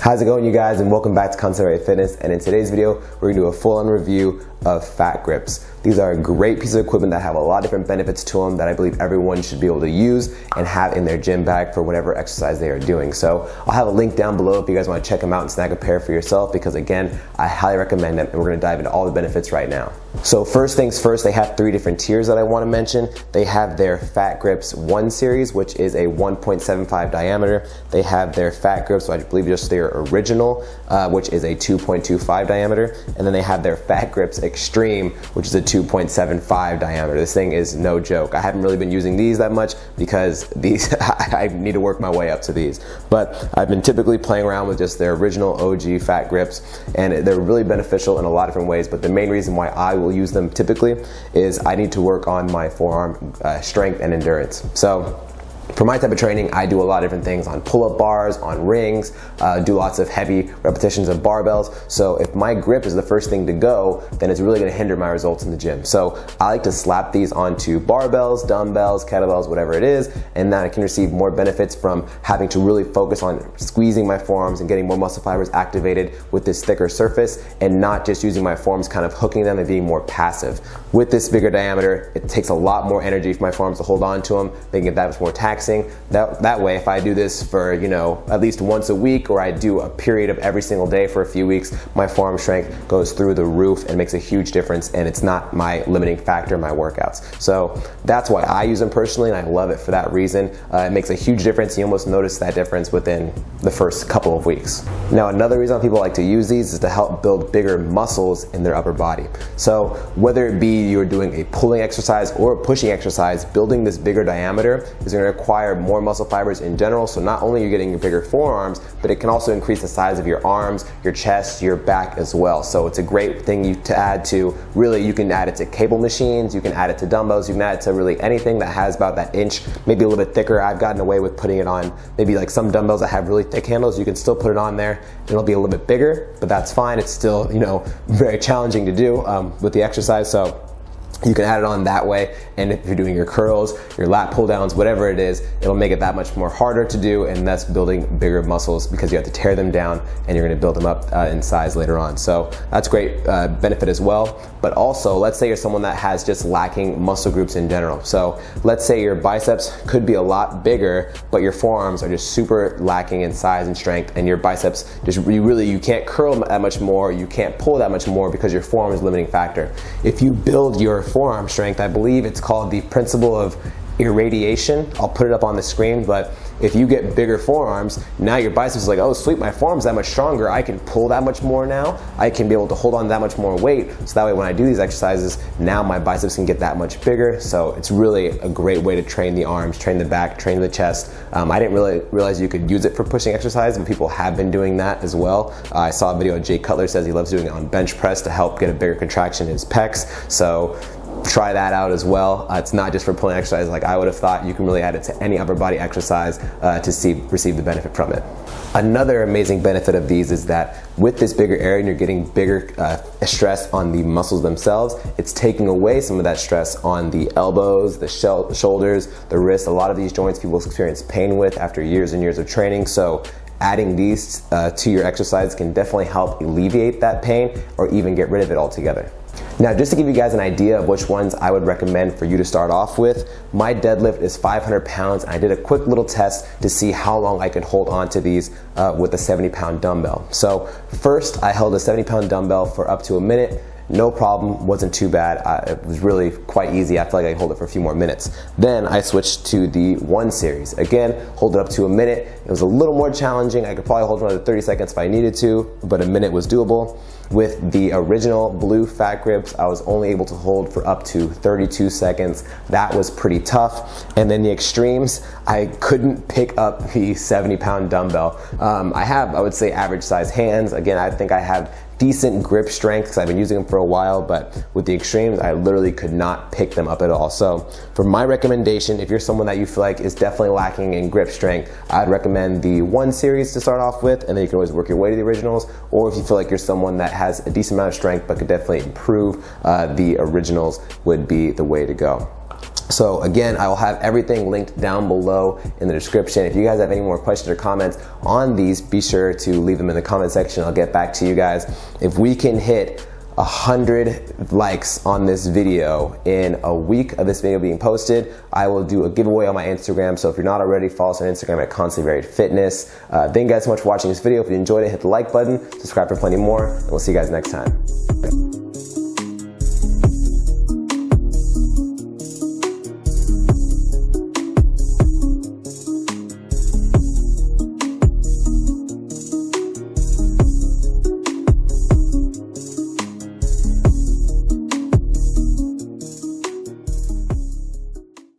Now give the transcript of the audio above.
How's it going, you guys, and welcome back to ConstantlyVariedFitness. And in today's video, we're gonna do a full-on review of Fat Gripz. These are a great piece of equipment that have a lot of different benefits to them that I believe everyone should be able to use and have in their gym bag for whatever exercise they are doing. So I'll have a link down below if you guys wanna check them out and snag a pair for yourself, because again, I highly recommend them, and we're gonna dive into all the benefits right now. So first things first, they have three different tiers that I wanna mention. They have their Fat Gripz One Series, which is a 1.75 diameter. They have their Fat Gripz, so I believe just their original, which is a 2.25 diameter, and then they have their Fat Gripz Extreme, which is a 2.75 diameter. This thing is no joke. I haven't really been using these that much because these I need to work my way up to these, but I've been typically playing around with just their original OG Fat Gripz, and they're really beneficial in a lot of different ways. But the main reason why I will use them typically is I need to work on my forearm strength and endurance. So for my type of training, I do a lot of different things on pull-up bars, on rings, do lots of heavy repetitions of barbells. So if my grip is the first thing to go, then it's really gonna hinder my results in the gym. So I like to slap these onto barbells, dumbbells, kettlebells, whatever it is, and then I can receive more benefits from having to really focus on squeezing my forearms and getting more muscle fibers activated with this thicker surface, and not just using my forearms, kind of hooking them and being more passive. With this bigger diameter, it takes a lot more energy for my forearms to hold on to them, making it that much more taxing. That way, if I do this for, you know, at least once a week, or I do a period of every single day for a few weeks, my forearm strength goes through the roof and makes a huge difference, and it's not my limiting factor in my workouts. So that's why I use them personally, and I love it for that reason. It makes a huge difference. You almost notice that difference within the first couple of weeks. Now, another reason people like to use these is to help build bigger muscles in their upper body. So whether it be you're doing a pulling exercise or a pushing exercise, building this bigger diameter is going to require more muscle fibers in general. So not only are you getting bigger forearms, but it can also increase the size of your arms, your chest, your back as well. So it's a great thing to add to. Really, you can add it to cable machines, you can add it to dumbbells, you can add it to really anything that has about that inch, maybe a little bit thicker. I've gotten away with putting it on maybe like some dumbbells that have really thick handles. You can still put it on there and it'll be a little bit bigger, but that's fine. It's still, you know, very challenging to do with the exercise. So you can add it on that way, and if you're doing your curls, your lat pull downs, whatever it is, it'll make it that much more harder to do, and that's building bigger muscles because you have to tear them down and you're gonna build them up in size later on. So that's great benefit as well. But also, let's say you're someone that has just lacking muscle groups in general. So let's say your biceps could be a lot bigger, but your forearms are just super lacking in size and strength, and your biceps just you can't curl that much more, you can't pull that much more because your forearm is a limiting factor. If you build your forearm strength, I believe it's called the principle of irradiation. I'll put it up on the screen, but if you get bigger forearms, now your biceps is like, oh sweet, my forearm's that much stronger, I can pull that much more now, I can be able to hold on that much more weight, so that way when I do these exercises, now my biceps can get that much bigger. So it's really a great way to train the arms, train the back, train the chest. I didn't really realize you could use it for pushing exercise, and people have been doing that as well. I saw a video of Jay Cutler, says he loves doing it on bench press to help get a bigger contraction in his pecs. So try that out as well. It's not just for pulling exercise like I would have thought. You can really add it to any upper body exercise to receive the benefit from it. Another amazing benefit of these is that with this bigger area, you're getting bigger stress on the muscles themselves. It's taking away some of that stress on the elbows, the shoulders, the wrists. A lot of these joints people experience pain with after years and years of training. So adding these to your exercise can definitely help alleviate that pain or even get rid of it altogether. Now, just to give you guys an idea of which ones I would recommend for you to start off with, my deadlift is 500 pounds, and I did a quick little test to see how long I could hold on to these with a 70-pound dumbbell. So first, I held a 70-pound dumbbell for up to a minute. No problem, wasn't too bad. It was really quite easy. I feel like I can hold it for a few more minutes. Then I switched to the One Series. Again, hold it up to a minute. It was a little more challenging. I could probably hold for another 30 seconds if I needed to, but a minute was doable. With the original blue Fat Gripz, I was only able to hold for up to 32 seconds. That was pretty tough. And then the Extremes, I couldn't pick up the 70-pound dumbbell. I have, I would say, average size hands. Again, I think I have decent grip strength because I've been using them for a while, but with the Extremes, I literally could not pick them up at all. So for my recommendation, if you're someone that you feel like is definitely lacking in grip strength, I'd recommend the One Series to start off with, and then you can always work your way to the Originals. Or if you feel like you're someone that has a decent amount of strength but could definitely improve, the Originals would be the way to go. So again, I will have everything linked down below in the description. If you guys have any more questions or comments on these, be sure to leave them in the comment section. I'll get back to you guys. If we can hit 100 likes on this video in a week of this video being posted, I will do a giveaway on my Instagram. So if you're not already, follow us on Instagram at ConstantlyVariedFitness. Thank you guys so much for watching this video. If you enjoyed it, hit the like button, subscribe for plenty more, and we'll see you guys next time.